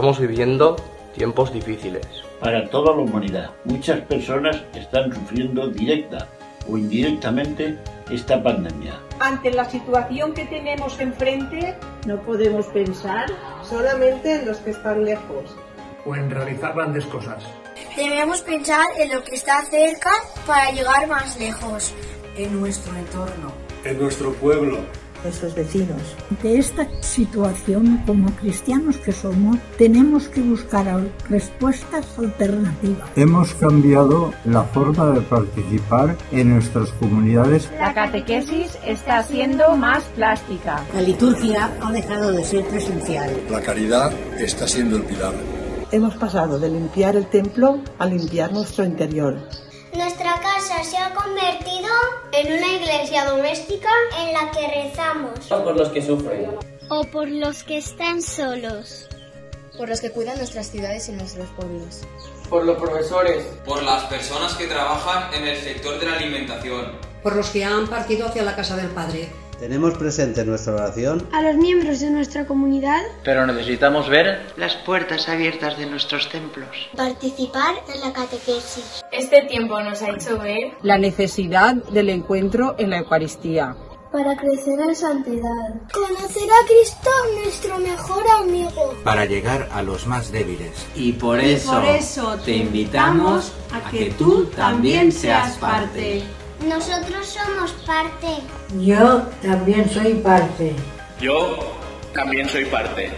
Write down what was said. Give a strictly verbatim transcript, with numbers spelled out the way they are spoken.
Estamos viviendo tiempos difíciles. Para toda la humanidad, muchas personas están sufriendo directa o indirectamente esta pandemia. Ante la situación que tenemos enfrente, no podemos pensar solamente en los que están lejos o en realizar grandes cosas. Debemos pensar en lo que está cerca para llegar más lejos. En nuestro entorno. En nuestro pueblo. Nuestros vecinos. De esta situación, como cristianos que somos, tenemos que buscar respuestas alternativas. Hemos cambiado la forma de participar en nuestras comunidades. La catequesis está siendo más plástica. La liturgia ha dejado de ser presencial. La caridad está siendo el pilar. Hemos pasado de limpiar el templo a limpiar nuestro interior. Nuestra casa se ha convertido en una iglesia doméstica en la que rezamos. O por los que sufren. O por los que están solos. Por los que cuidan nuestras ciudades y nuestros pueblos. Por los profesores. Por las personas que trabajan en el sector de la alimentación. Por los que han partido hacia la casa del Padre. Tenemos presente nuestra oración a los miembros de nuestra comunidad, pero necesitamos ver las puertas abiertas de nuestros templos, participar en la catequesis. Este tiempo nos ha hecho ver la necesidad del encuentro en la Eucaristía para crecer en santidad, conocer a Cristo, nuestro mejor amigo, para llegar a los más débiles. Y por eso, y por eso te invitamos a que tú también seas parte. Nosotros somos parte. Yo también soy parte. Yo también soy parte.